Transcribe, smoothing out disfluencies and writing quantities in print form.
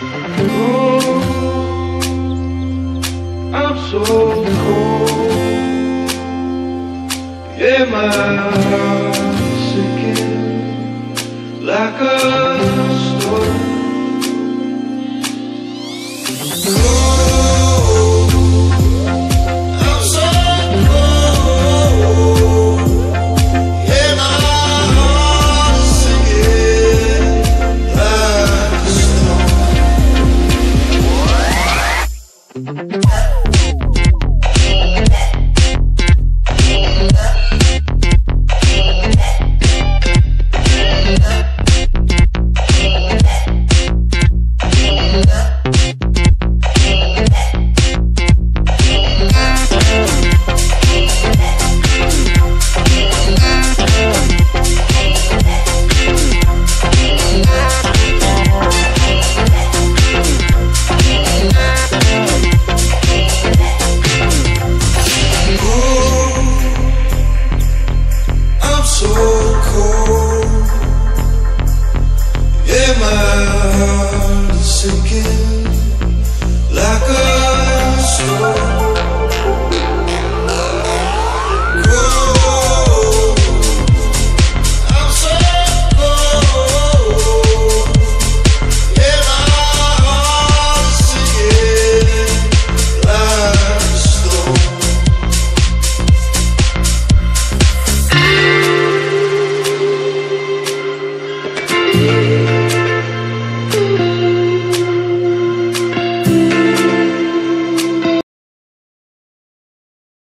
cold. I'm so cold. Yeah, my heart's sinking like a stone. Cold. Yeah, my heart is sinking.